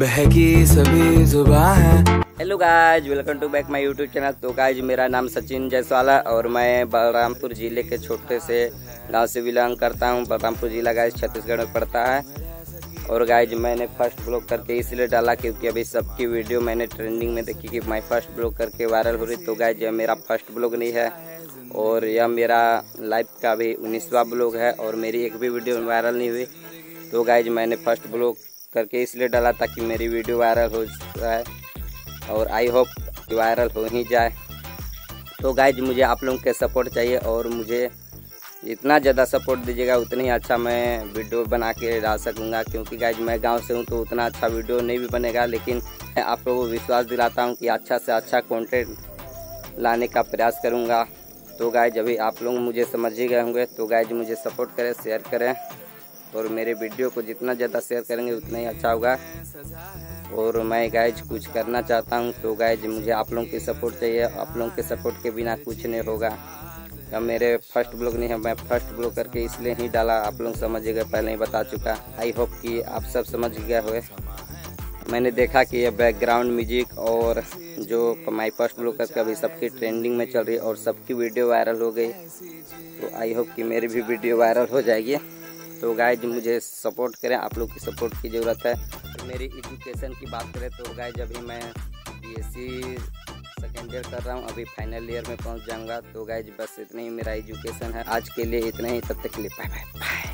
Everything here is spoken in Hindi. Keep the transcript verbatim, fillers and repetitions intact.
बहकी सभी जुबां है। Hello guys, welcome to back my YouTube channel. तो गाइज, मेरा नाम सचिन जायसवाल है और मैं बलरामपुर जिले के छोटे से गांव से बिलोंग करता हूं। बलरामपुर जिला गाइज छत्तीसगढ़ में पड़ता है। और गाइज, मैंने फर्स्ट ब्लॉग करके इसलिए डाला क्योंकि अभी सबकी वीडियो मैंने ट्रेंडिंग में देखी कि मैं फर्स्ट ब्लॉग करके वायरल हो रही। तो गाइज, यह मेरा फर्स्ट ब्लॉग नहीं है और यह मेरा लाइफ का भी उन्नीसवां ब्लॉग है और मेरी एक भी वीडियो वायरल नहीं हुई। तो गाइज, मैंने फर्स्ट ब्लॉग करके इसलिए डाला ताकि मेरी वीडियो वायरल हो जाए और आई होप वायरल हो ही जाए। तो गाइज, मुझे आप लोगों के सपोर्ट चाहिए और मुझे जितना ज़्यादा सपोर्ट दीजिएगा उतना ही अच्छा मैं वीडियो बना के डाल सकूँगा, क्योंकि गाइज मैं गांव से हूँ तो उतना अच्छा वीडियो नहीं भी बनेगा, लेकिन मैं आप लोगों को विश्वास दिलाता हूँ कि अच्छा से अच्छा कॉन्टेंट लाने का प्रयास करूँगा। तो गाइज, अभी आप लोग मुझे समझ ही गए होंगे। तो गाइज, मुझे सपोर्ट करें, शेयर करें और मेरे वीडियो को जितना ज़्यादा शेयर करेंगे उतना ही अच्छा होगा। और मैं गाइज कुछ करना चाहता हूं, तो गाइज मुझे आप लोगों की सपोर्ट चाहिए। आप लोगों के सपोर्ट के बिना कुछ नहीं होगा। अब मेरे फर्स्ट ब्लॉग नहीं है, मैं फर्स्ट ब्लॉग करके इसलिए ही डाला। आप लोग समझिएगा, पहले ही बता चुका। आई होप कि आप सब समझ गए होंगे। मैंने देखा कि यह बैकग्राउंड म्यूजिक और जो माई फर्स्ट ब्लॉग करके अभी सबकी ट्रेंडिंग में चल रही और सबकी वीडियो वायरल हो गई, तो आई होप कि मेरी भी वीडियो वायरल हो जाएगी। तो गाइज, मुझे सपोर्ट करें, आप लोग की सपोर्ट की ज़रूरत है। मेरी एजुकेशन की बात करें तो गाइज, अभी मैं बीएससी सेकेंड ईयर कर रहा हूँ, अभी फाइनल ईयर में पहुँच जाऊँगा। तो गाइज, बस इतना ही मेरा एजुकेशन है। आज के लिए इतना ही, तब तक के लिए बाय बाय।